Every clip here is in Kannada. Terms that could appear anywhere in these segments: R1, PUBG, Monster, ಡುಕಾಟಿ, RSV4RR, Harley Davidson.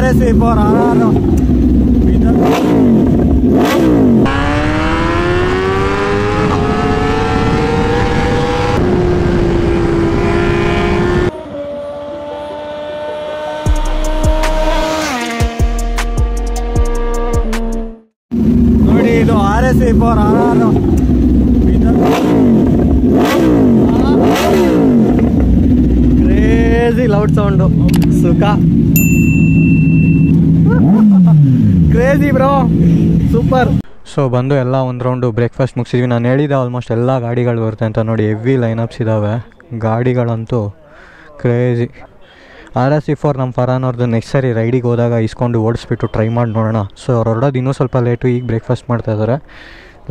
RSA4RR ನೋಡಿ, ಇದು RSA4RR ಲೌಡ್ ಸೌಂಡ್ ಸುಖ ಕ್ರೇಜಿ ಬ್ರೋ, ಸೂಪರ್. ಸೊ ಬಂದು ಎಲ್ಲ ಒಂದು ರೌಂಡು ಬ್ರೇಕ್ಫಾಸ್ಟ್ ಮುಗಿಸಿದ್ವಿ. ನಾನು ಹೇಳಿದ್ದೆ ಆಲ್ಮೋಸ್ಟ್ ಎಲ್ಲ ಗಾಡಿಗಳು ಬರುತ್ತೆ ಅಂತ. ನೋಡಿ, ಹೆವಿ ಲೈನಪ್ಸ್ ಇದ್ದಾವೆ, ಗಾಡಿಗಳಂತೂ ಕ್ರೇಜಿ. RSV4 ನಮ್ಮ ಫರಾನವ್ರದ್ದು ನೆಕ್ಸ್ಟ್ ಸರಿ ರೈಡಿಗೆ ಹೋದಾಗ ಇಸ್ಕೊಂಡು ಓಡಿಸ್ಬಿಟ್ಟು ಟ್ರೈ ಮಾಡಿ ನೋಡೋಣ. ಸೊ ಅವ್ರು ಹೊರಡೋದು ಇನ್ನೂ ಸ್ವಲ್ಪ ಲೇಟು, ಈಗ ಬ್ರೇಕ್ಫಾಸ್ಟ್ ಮಾಡ್ತಾ ಇದ್ದಾರೆ.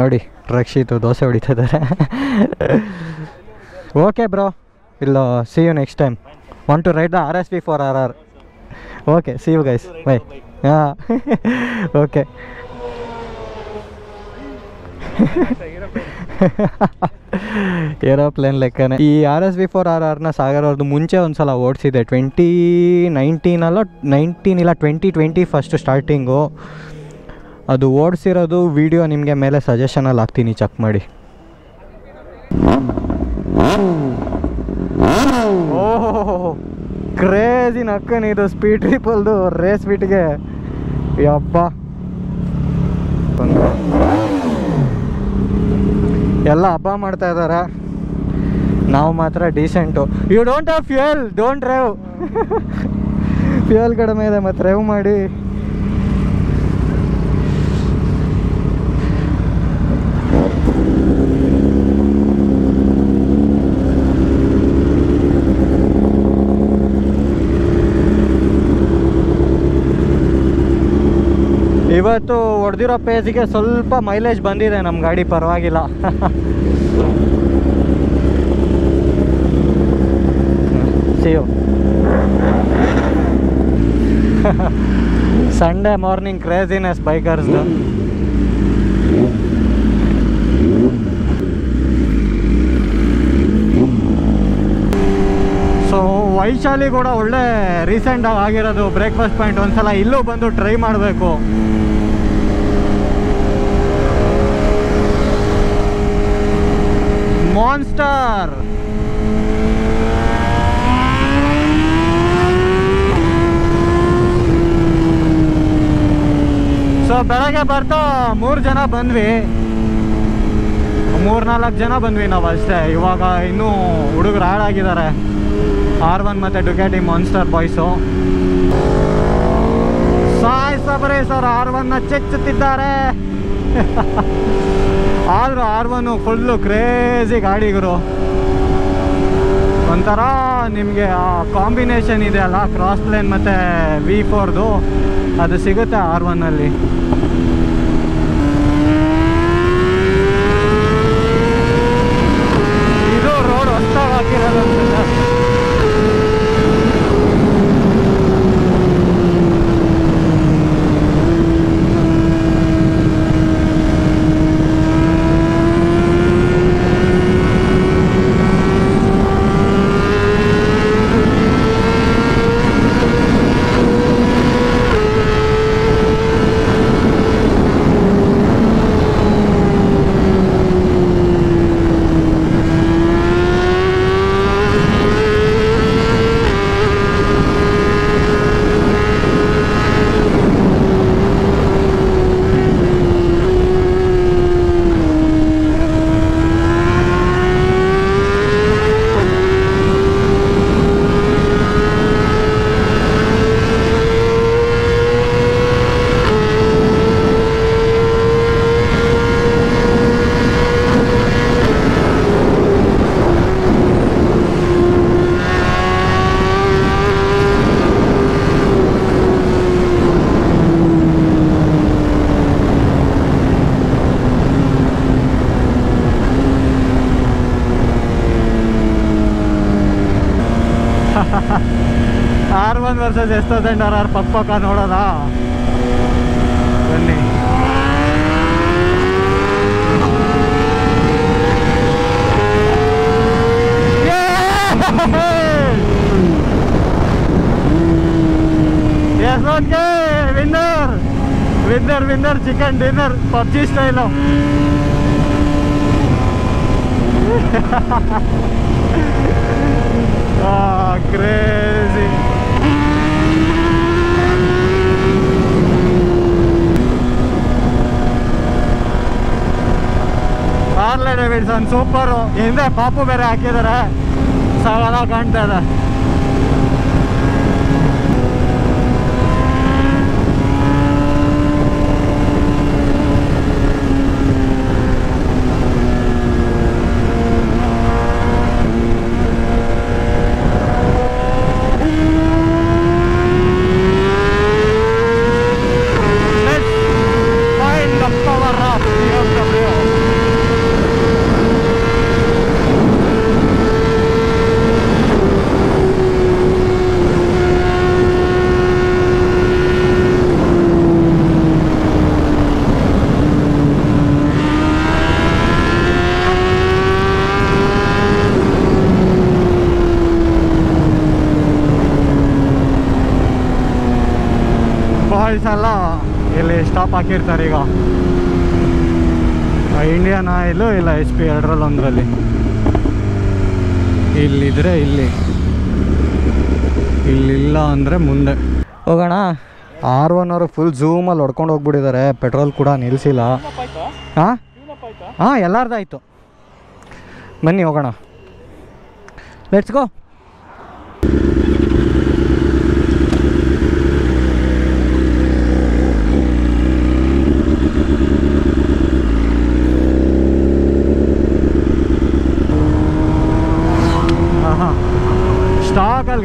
ನೋಡಿ ರಕ್ಷಿತು ದೋಸೆ ಹೊಡಿತಾ ಇದ್ದಾರೆ. ಓಕೆ ಬ್ರೋ, ಇಲ್ಲ see you next time. Want to ride the RSV4RR? Okay, see you guys. Bye. Yeah. Okay. Aeroplane ಲೆಕ್ಕನೇ ಈ RSV4RRನ ಸಾಗರ್ ಅವ್ರದ್ದು ಮುಂಚೆ ಒಂದು ಸಲ ಓಡಿಸಿದೆ 2019 ಫಸ್ಟು ಸ್ಟಾರ್ಟಿಂಗು. ಅದು ಓಡಿಸಿರೋದು ವಿಡಿಯೋ ನಿಮಗೆ ಮೇಲೆ ಸಜೆಷನಲ್ಲಿ ಹಾಕ್ತೀನಿ, ಚೆಕ್ ಮಾಡಿ. ಓಹೋ ಕ್ರೇಜಿನ ಅಕ್ಕನ ಇದು ಸ್ಪೀಡ್ ಟ್ರಿಪಲ್ದು ರೇಸ್ ಬಿಟ್ಗೆ ಯಪ್ಪ. ಎಲ್ಲ ಹಬ್ಬ ಮಾಡ್ತಾ ಇದ್ದಾರೆ, ನಾವು ಮಾತ್ರ decent. You don't have fuel, don't drive. Fuel ಕಡಿಮೆ ಇದೆ ಮತ್ತು ಡ್ರೈವ್ ಮಾಡಿ. ಇವತ್ತು ಹೊಡೆದಿರೋ ಪೇಜಿಗೆ ಸ್ವಲ್ಪ ಮೈಲೇಜ್ ಬಂದಿದೆ ನಮ್ಮ ಗಾಡಿ, ಪರವಾಗಿಲ್ಲ. ಸಿಯೋ ಸಂಡೇ ಮಾರ್ನಿಂಗ್ ಕ್ರೇಜಿನೆಸ್ ಬೈಕರ್ಸ್ದು. ಸೊ ವೈಶಾಲಿ ಕೂಡ ಒಳ್ಳೆ ರೀಸೆಂಟಾಗಿ ಆಗಿರೋದು ಬ್ರೇಕ್ಫಾಸ್ಟ್ ಪಾಯಿಂಟ್. ಒಂದ್ಸಲ ಇಲ್ಲೂ ಬಂದು ಟ್ರೈ ಮಾಡಬೇಕು. Monster. ಸೊ ಬೆಳಗ್ಗೆ ಬರ್ತಾ 3 ಜನ ಬಂದ್ವಿ, 3-4 ಜನ ಬಂದ್ವಿ ನಾವು ಅಷ್ಟೇ. ಇವಾಗ ಇನ್ನೂ ಹುಡುಗರು ಹಾಳಾಗಿದ್ದಾರೆ, R1 ಮತ್ತು ಡುಕಾಟಿ ಮಾನ್ಸ್ಟರ್ ಬಾಯ್ಸು. ಸಾಯ್ ಸಬರೇ ಸರ್ R1ನ ಚೆಚ್ಚುತ್ತಿದ್ದಾರೆ. ಆದರೂ R1 ಫುಲ್ಲು ಕ್ರೇಜಿ ಗಾಡಿಗಳು. ಒಂಥರ ನಿಮಗೆ ಆ ಕಾಂಬಿನೇಷನ್ ಇದೆ ಅಲ್ಲ, ಕ್ರಾಸ್ ಪ್ಲೇನ್ ಮತ್ತು V4ದು, ಅದು ಸಿಗುತ್ತೆ R1ನಲ್ಲಿ. ಇದು ರೋಡ್ ಹೊಸದಾಗಿ ಹಾಕಿರೋದು. R1 ವರ್ಸಸ್ RSV4RR ಪಕ್ಕ ನೋಡೋದಾ? ಬನ್ನಿ. Yes, okay, winner! Winner, winner, chicken dinner, PUBG style now. Ah, crazy. Harley Davidson, super. In the Papu bere hakidare, savana kaanta ide. Stop ಹಾಕಿರ್ತಾರೆ ಈಗ ಇಂಡಿಯನ್ ಆಯಿಲು ಇಲ್ಲ ಎಚ್ ಪಿ ಎರಡರಲ್ಲಿ ಒಂದರಲ್ಲಿ ಇಲ್ಲಿದ್ರೆ ಇಲ್ಲಿ ಇಲ್ಲಿಲ್ಲ ಅಂದರೆ ಮುಂದೆ ಹೋಗೋಣ. ಆರ್ ಒನ್ ಅವರು ಫುಲ್ ಝೂಮಲ್ಲಿ ಹೊಡ್ಕೊಂಡು ಹೋಗ್ಬಿಟ್ಟಿದ್ದಾರೆ, ಪೆಟ್ರೋಲ್ ಕೂಡ ನಿಲ್ಲಿಸಿಲ್ಲ. ಹಾಂ ಹಾಂ ಎಲ್ಲಾರ್ದಾಯಿತು, ಬನ್ನಿ ಹೋಗೋಣ, ಲೆಟ್ಸ್ ಗೋ. ಸ್ಟಾಕಲ್ಲಿ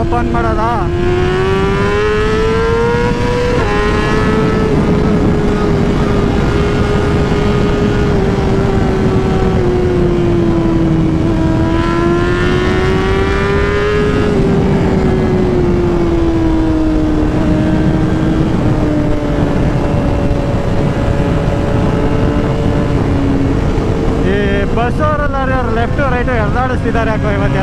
ಓಪನ್ ಮಾಡೋದ ಬಸ್ ಅವರಲ್ಲ, ಲೆಫ್ಟ್ ರೈಟ್ ಎರ್ದಾಡಿಸ್ತಿದ್ದಾರೆ ಯಾಕೋ ಇವತ್ತು.